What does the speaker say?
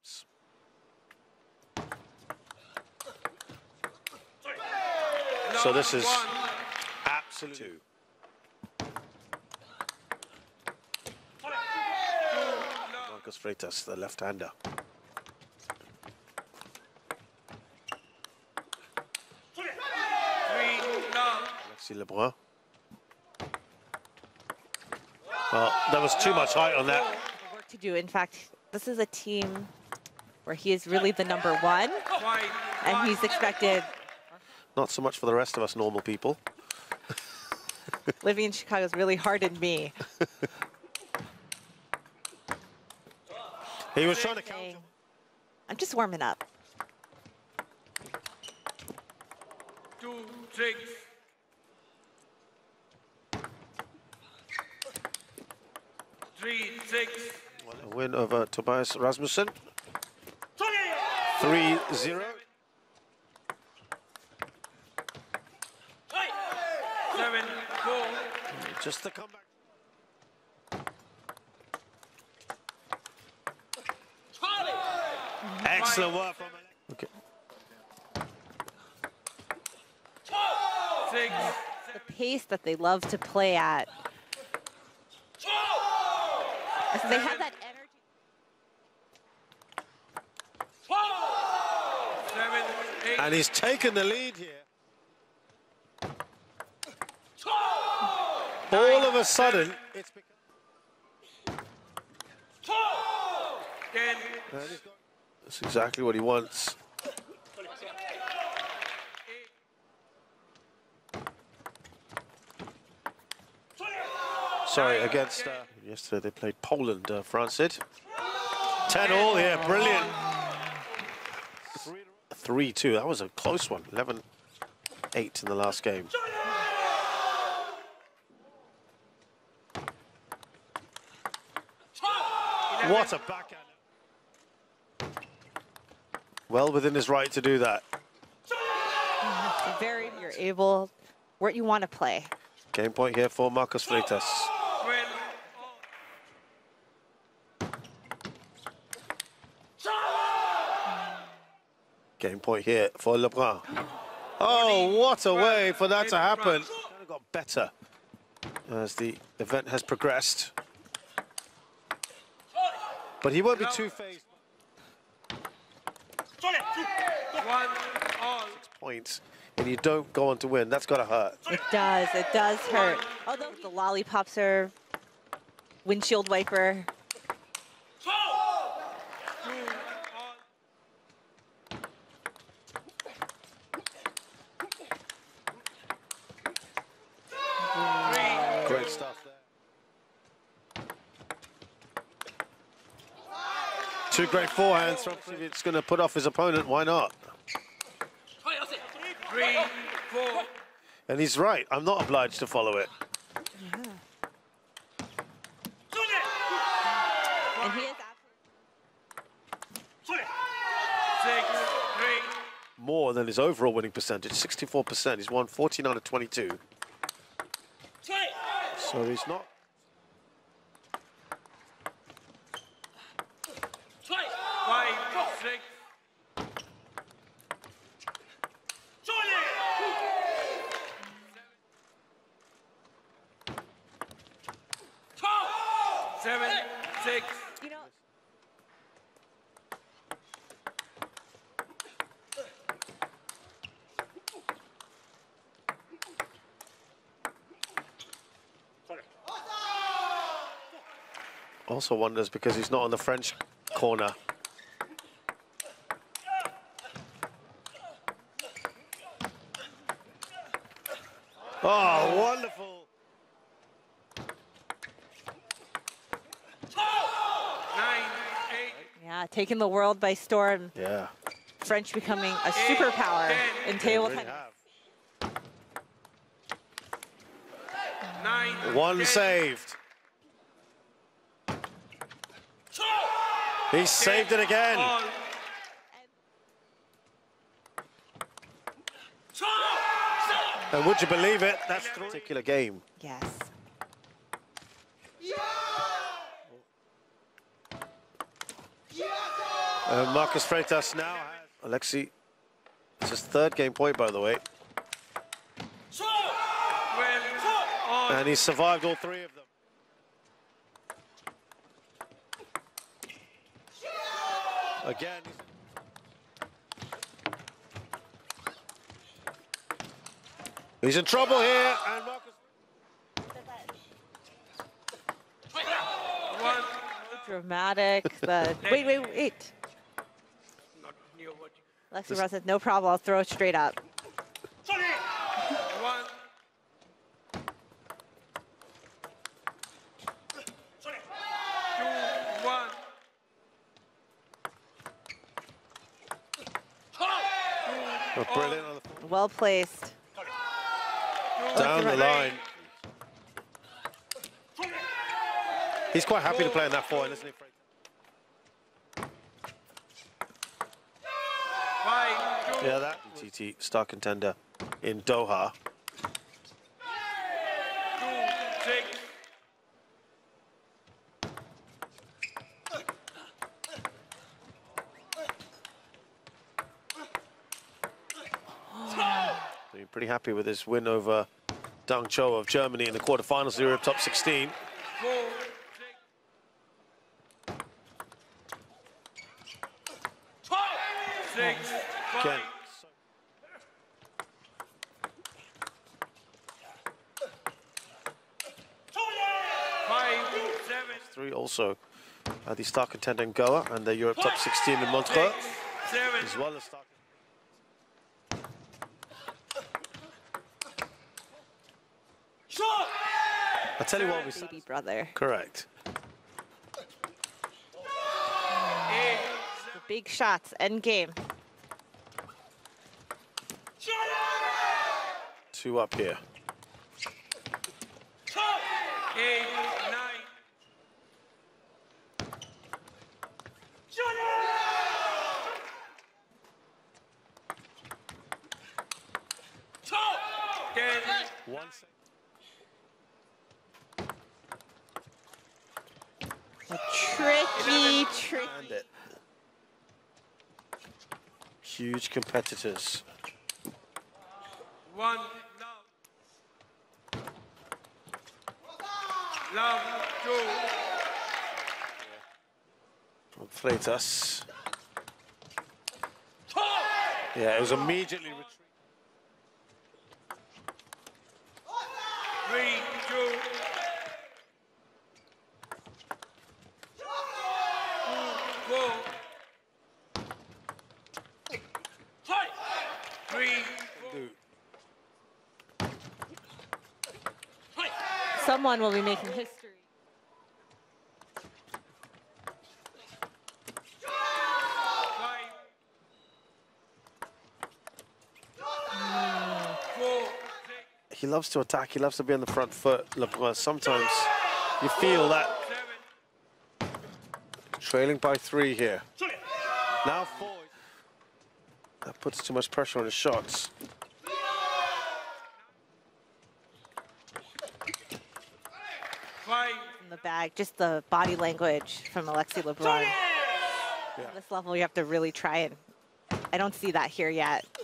games. So this is absolutely... Marcos Freitas, the left-hander. Alexis Lebrun. Well, there was too much height on that. Work to do. In fact, this is a team where he is really the number one, and he's expected. Not so much for the rest of us normal people. Living in Chicago has really hardened me. He was trying to count. I'm just warming up. 2-6. Well, a win over Tobias Rasmussen. 3-0. Just the comeback. Excellent work from Alexis. Okay. The pace that they love to play at. So they have that energy. 7, 8. And he's taken the lead here. 9, all of a sudden, it's become... 10. That's exactly what he wants. 8. Sorry, against... yesterday they played Poland, Francid. 10 all here, brilliant. 3-2, that was a close one. 11-8 in the last game. What a backhand. Well within his right to do that. Very, you're able, where you want to play. Game point here for Marcos Freitas. Game point here for Lebrun. Oh, what a way for that to happen. It got better as the event has progressed. But he won't be too phased. 6 points, and you don't go on to win. That's got to hurt. It does hurt. Although the lollipop serve, windshield wiper. Great stuff there. 2 great forehands. It's going to put off his opponent. Why not? 3, 4. And he's right. I'm not obliged to follow it. Yeah. And he is absolutely... 6, 3. More than his overall winning percentage, 64%. He's won 49 of 22. So he's not. 5, 6. Seven, 6. You know. Also wonders because he's not on the French corner. 2. Oh, wonderful. 9, 8. Yeah, taking the world by storm. Yeah. French becoming a superpower in table tennis. 9, 1 saved. He saved it again. And would you believe it? That's a particular game. Yes. Marcos Freitas now has... Alexis, it's his third game point, by the way. And he survived all three of them. Again. He's in trouble here. And Marcos... Dramatic, but wait. Alexis Lebrun said, no problem, I'll throw it straight up. Brilliant. Well placed. Down the line. He's quite happy to play on that forehand, isn't he? Yeah, that TT star contender in Doha. Pretty happy with his win over Dang Cho of Germany in the quarterfinals of Europe Top 16. Three also the star contender in Goa and the Europe Top 16 in Montreux, as well as star. I'll tell you what we said. Baby brother. Correct. The big shots, end game. 2 up here. One second. A tricky. Huge competitors. One love. Love, two. From Freitas. Yeah, it was immediately retreat. 3, 2. Someone will be making history. He loves to attack. He loves to be on the front foot. Lebrun. Sometimes you feel that. Trailing by 3 here. Now 4. That puts too much pressure on his shots. In the bag, just the body language from Alexis Lebrun. Yeah. At this level, you have to really try and I don't see that here yet.